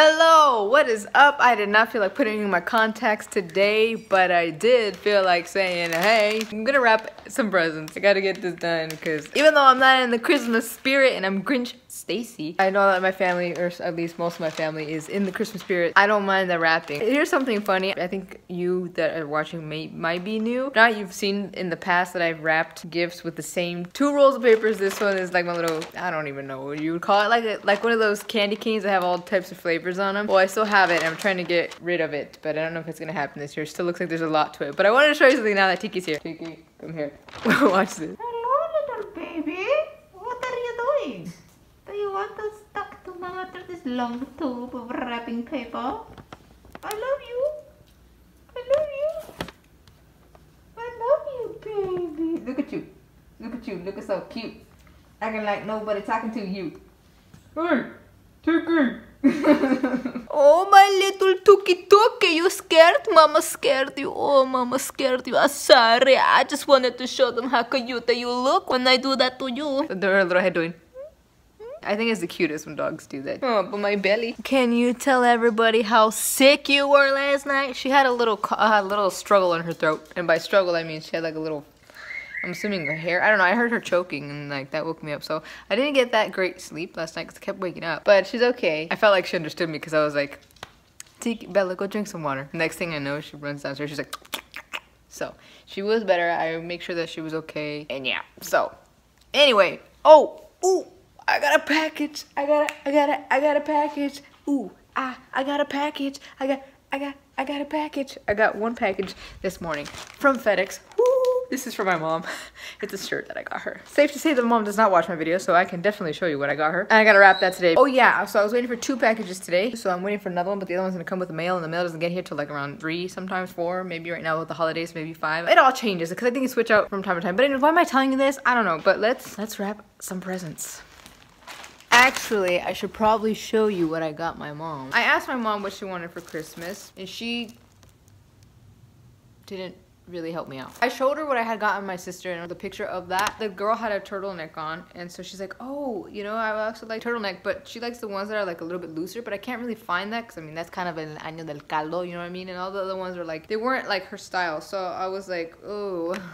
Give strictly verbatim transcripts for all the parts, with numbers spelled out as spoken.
Hello, what is up? I did not feel like putting in my contacts today, but I did feel like saying, hey, I'm gonna wrap some presents. I gotta get this done because even though I'm not in the Christmas spirit and I'm Grinch Stacy, I know that my family, or at least most of my family, is in the Christmas spirit. I don't mind the wrapping. Here's something funny. I think you that are watching may might be new. Now you've seen in the past that I've wrapped gifts with the same two rolls of papers. This one is like my little, I don't even know what you would call it, like a, like one of those candy canes that have all types of flavors on them. Well, I still have it and I'm trying to get rid of it, but I don't know if it's gonna happen this year. It still looks like there's a lot to it, but I wanted to show you something now that Tiki's here. Tiki, come here. Watch this. Hello, little baby. What are you doing? Do you want to stuck to my under this long tube of wrapping paper? I love you. I love you. I love you, baby. Look at you. Look at you. Look at so cute. Acting like nobody talking to you. Hey, Tiki. Oh, my little Tuki Tuki, you scared? Mama scared you. Oh, Mama scared you. I'm sorry. I just wanted to show them how cute you look when I do that to you. They're a little head doing. I think it's the cutest when dogs do that. Oh, but my belly. Can you tell everybody how sick you were last night? She had a little, uh, little struggle in her throat. And by struggle, I mean she had like a little, I'm assuming her hair. I don't know. I heard her choking and like that woke me up. So I didn't get that great sleep last night because I kept waking up. But she's okay. I felt like she understood me because I was like, Tiki, Bella, go drink some water. Next thing I know, she runs downstairs. She's like, so she was better. I make sure that she was okay. And yeah. So anyway. Oh, ooh. I got a package. I got a, I got a, I got a package. Ooh, I, I got a package. I got, I got, I got a package. I got one package this morning from FedEx. Ooh, this is for my mom. It's a shirt that I got her. Safe to say that mom does not watch my videos, so I can definitely show you what I got her. And I gotta wrap that today. Oh yeah, so I was waiting for two packages today. So I'm waiting for another one, but the other one's gonna come with the mail, and the mail doesn't get here till like around three, sometimes four, maybe right now with the holidays, maybe five. It all changes because I think you switch out from time to time. But anyway, why am I telling you this? I don't know, but let's, let's wrap some presents. Actually, I should probably show you what I got my mom. I asked my mom what she wanted for Christmas, and she didn't really help me out. I showed her what I had gotten my sister and the picture of that. The girl had a turtleneck on, and so she's like, oh, you know, I also like turtleneck, but she likes the ones that are like a little bit looser, but I can't really find that because I mean, that's kind of an año del caldo, you know what I mean? And all the other ones were like, they weren't like her style, so I was like, oh, I don't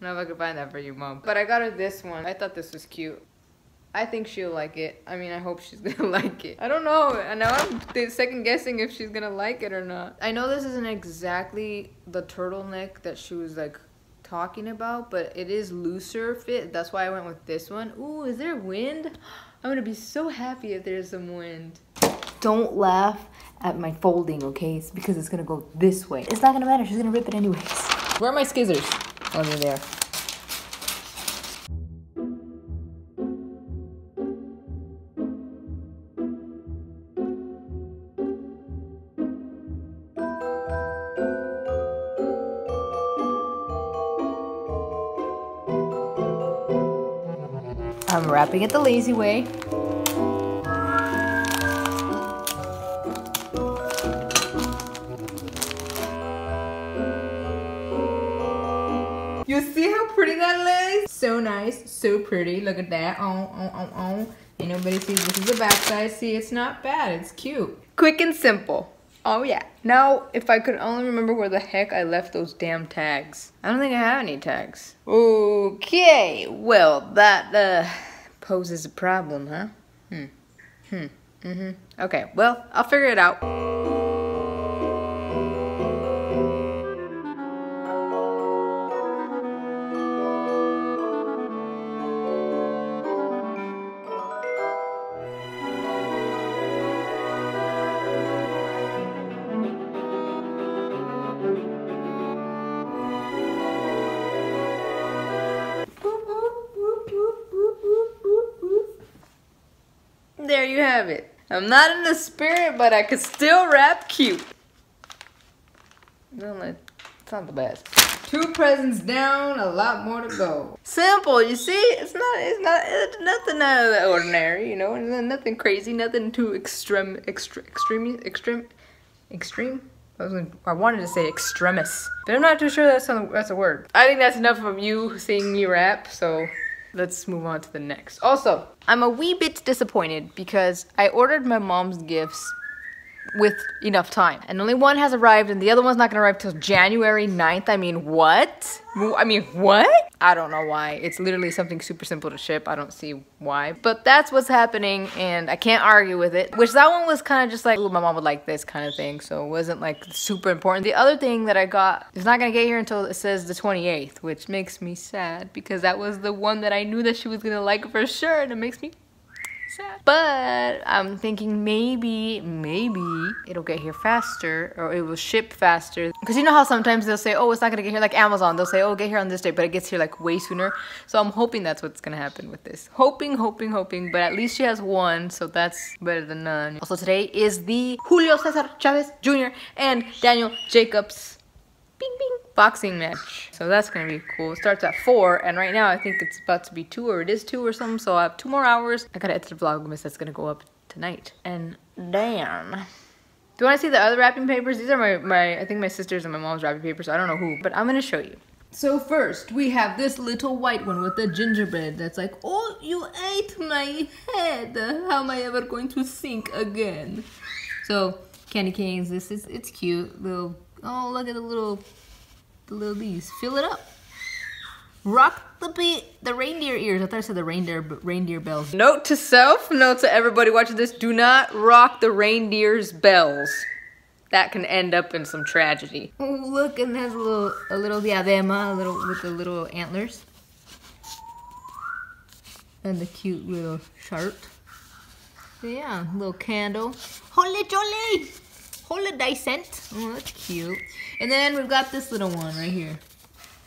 know if I could find that for you, mom. But I got her this one. I thought this was cute. I think she'll like it. I mean, I hope she's gonna like it. I don't know. I know I'm second guessing if she's gonna like it or not. I know this isn't exactly the turtleneck that she was like talking about, but it is looser fit. That's why I went with this one. Ooh, is there wind? I'm gonna be so happy if there's some wind. Don't laugh at my folding, okay? It's because it's gonna go this way. It's not gonna matter. She's gonna rip it anyways. Where are my scissors? Oh, they're there. I'm wrapping it the lazy way. You see how pretty that is? So nice, so pretty. Look at that. Oh, oh, oh, oh. Ain't nobody sees this is the back side. See, it's not bad. It's cute. Quick and simple. Oh yeah. Now, if I could only remember where the heck I left those damn tags. I don't think I have any tags. Okay, well, that uh, poses a problem, huh? Hmm. Hmm. Mm-hmm. Okay, well, I'll figure it out. There you have it. I'm not in the spirit, but I could still rap cute. It's not the best. Two presents down, a lot more to go. Simple, you see? It's not, it's not, it's nothing out of the ordinary, you know? Nothing crazy, nothing too extreme, extreme, extreme, extreme, extreme? I, was gonna, I wanted to say extremis, but I'm not too sure that's a, that's a word. I think that's enough of you seeing me rap, so. Let's move on to the next. Also, I'm a wee bit disappointed because I ordered my mom's gifts with enough time. And only one has arrived and the other one's not gonna arrive till January ninth. I mean, what? I mean, what? I don't know why. It's literally something super simple to ship. I don't see why. But that's what's happening and I can't argue with it. Which that one was kind of just like, oh, my mom would like this kind of thing. So it wasn't like super important. The other thing that I got is not gonna get here until it says the twenty-eighth, which makes me sad because that was the one that I knew that she was gonna like for sure and it makes me sad. But I'm thinking maybe, maybe it'll get here faster or it will ship faster. Because you know how sometimes they'll say, oh, it's not gonna get here, like Amazon. They'll say, oh, get here on this day, but it gets here like way sooner. So I'm hoping that's what's gonna happen with this. Hoping, hoping, hoping, but at least she has one, so that's better than none. Also today is the Julio Cesar Chavez Junior and Daniel Jacobs bing, bing, boxing match. So that's gonna be cool. It starts at four and right now I think it's about to be two or it is two or something. So I have two more hours. I gotta edit the Vlogmas that's gonna go up tonight. And damn. Do you wanna see the other wrapping papers? These are my, my I think my sister's and my mom's wrapping papers. So I don't know who, but I'm gonna show you. So first we have this little white one with the gingerbread that's like, oh, you ate my head. How am I ever going to sink again? So candy canes, this is, it's cute. Little, oh, look at the little, the little these. Fill it up. Rock the beat. The reindeer ears. I thought I said the reindeer, but reindeer bells. Note to self, note to everybody watching this, do not rock the reindeer's bells. That can end up in some tragedy. Oh, look, and there's a little, a little diadema, a little, with the little antlers. And the cute little shirt. So yeah, little candle. Holy jolly! Holiday scent. Oh, that's cute. And then we've got this little one right here.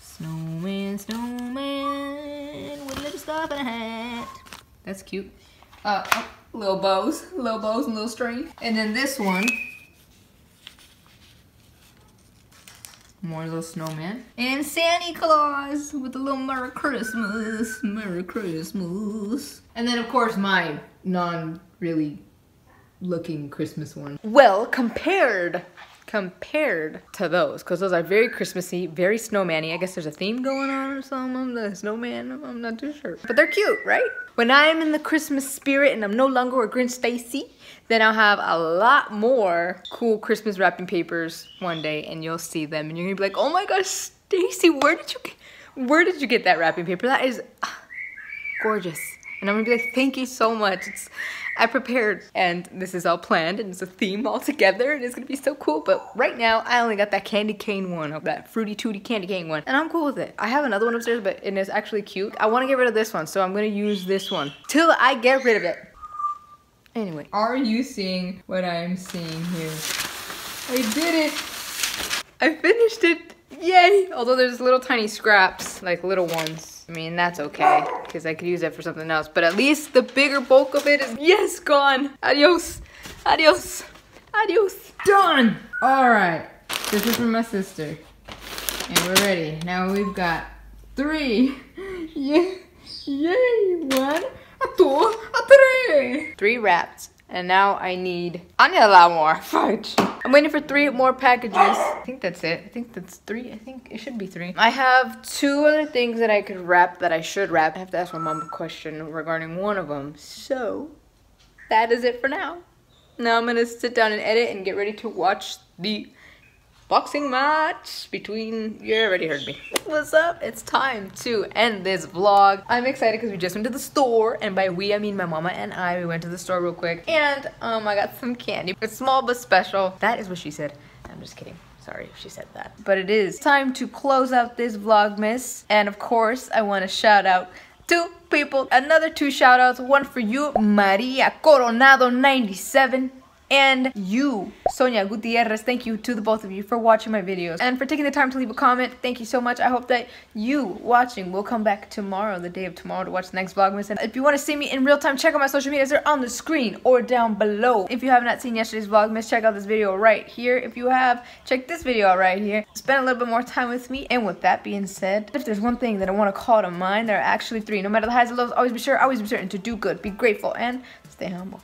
Snowman, snowman, with a little stuff and a hat. That's cute. Uh, oh, little bows, little bows and little string. And then this one. More little snowman. And Santa Claus with a little Merry Christmas, Merry Christmas. And then of course my non really looking Christmas one. Well, compared compared to those, because those are very Christmassy, very snowman-y. I guess there's a theme going on or something. I'm the snowman, I'm not too sure. But they're cute, right? When I'm in the Christmas spirit and I'm no longer a Grinch Stacy, then I'll have a lot more cool Christmas wrapping papers one day and you'll see them and you're gonna be like, oh my gosh, Stacy, where did you get, where did you get that wrapping paper? That is ah, gorgeous. And I'm gonna be like, thank you so much. It's, I prepared and this is all planned and it's a theme all together and it's gonna be so cool. But right now I only got that candy cane one, of that fruity tooty candy cane one, and I'm cool with it. I have another one upstairs, but and it's actually cute. I want to get rid of this one, so I'm gonna use this one till I get rid of it. Anyway, are you seeing what I'm seeing here? I did it. I finished it. Yay! Although there's little tiny scraps, like little ones. I mean, that's okay, because I could use that for something else, but at least the bigger bulk of it is, yes, gone. Adios, adios, adios. Done. All right, this is from my sister, and we're ready. Now we've got three, yay, yay, one, a two, a three. Three wraps, and now I need, I need a lot more, fudge. I'm waiting for three more packages. I think that's it. I think that's three. I think it should be three. I have two other things that I could wrap that I should wrap. I have to ask my mom a question regarding one of them. So that is it for now. Now I'm gonna sit down and edit and get ready to watch the boxing match between, you already heard me. What's up? It's time to end this vlog. I'm excited because we just went to the store, and by we I mean my mama and I. We went to the store real quick and um I got some candy. It's small but special. That is what she said. I'm just kidding. Sorry if she said that. But it is time to close out this Vlogmas, and of course I want to shout out two people. Another two shout outs. One for you, Maria Coronado ninety-seven. And you, Sonia Gutierrez, thank you to the both of you for watching my videos and for taking the time to leave a comment. Thank you so much. I hope that you watching will come back tomorrow, the day of tomorrow, to watch the next Vlogmas. And if you want to see me in real time, check out my social medias. They're on the screen or down below. If you have not seen yesterday's Vlogmas, check out this video right here. If you have, check this video out right here. Spend a little bit more time with me. And with that being said, if there's one thing that I want to call to mind, there are actually three. No matter the highs and lows, always be sure, always be certain to do good, be grateful, and stay humble.